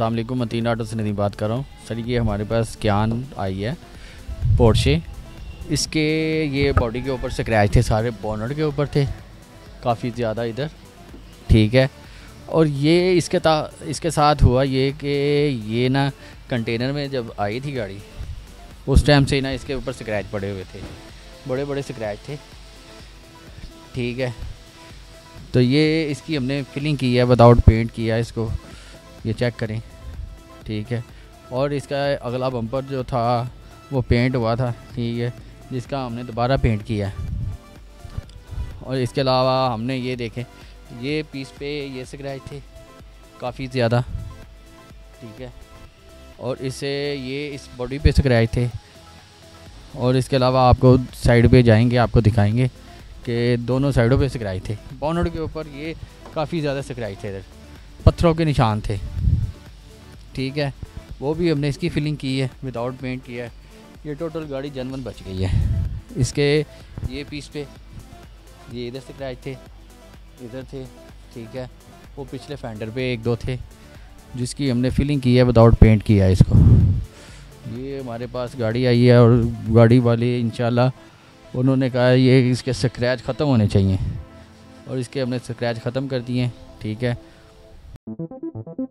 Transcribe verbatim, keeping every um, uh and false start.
अस्सलाम वालेकुम, मतीन ऑटो से नदीम बात कर रहा हूँ। सर ये हमारे पास क्यान आई है पोर्शे, इसके ये बॉडी के ऊपर स्क्रैच थे, सारे बोनट के ऊपर थे काफ़ी ज़्यादा इधर, ठीक है। और ये इसके ता इसके साथ हुआ ये कि ये ना कंटेनर में जब आई थी गाड़ी उस टाइम से ना इसके ऊपर स्क्रैच पड़े हुए थे, बड़े बड़े स्क्रैच थे, ठीक है। तो ये इसकी हमने फिलिंग की है, विदाउट पेंट किया है इसको, ये चेक करें, ठीक है। और इसका अगला बम्पर जो था वो पेंट हुआ था, ठीक है, जिसका हमने दोबारा पेंट किया है। और इसके अलावा हमने ये देखें, ये पीस पे ये स्क्रैच थे काफ़ी ज़्यादा, ठीक है। और इसे ये इस बॉडी पे स्क्रैच थे। और इसके अलावा आपको साइड पे जाएंगे आपको दिखाएंगे कि दोनों साइडों पे स्क्रैच थे, बोनट के ऊपर ये काफ़ी ज़्यादा स्क्रैच थे, इधर पत्थरों के निशान थे, ठीक है। वो भी हमने इसकी फिलिंग की है, विदाउट पेंट किया है। ये टोटल गाड़ी जनवन बच गई है। इसके ये पीस पे ये इधर स्क्रैच थे, इधर थे, ठीक है। वो पिछले फेंडर पे एक दो थे जिसकी हमने फिलिंग की है, विदाउट पेंट किया है इसको। ये हमारे पास गाड़ी आई है और गाड़ी वाले इंशाल्लाह उन्होंने कहा ये इसके स्क्रैच ख़त्म होने चाहिए, और इसके हमने स्क्रैच ख़त्म कर दिए, ठीक है।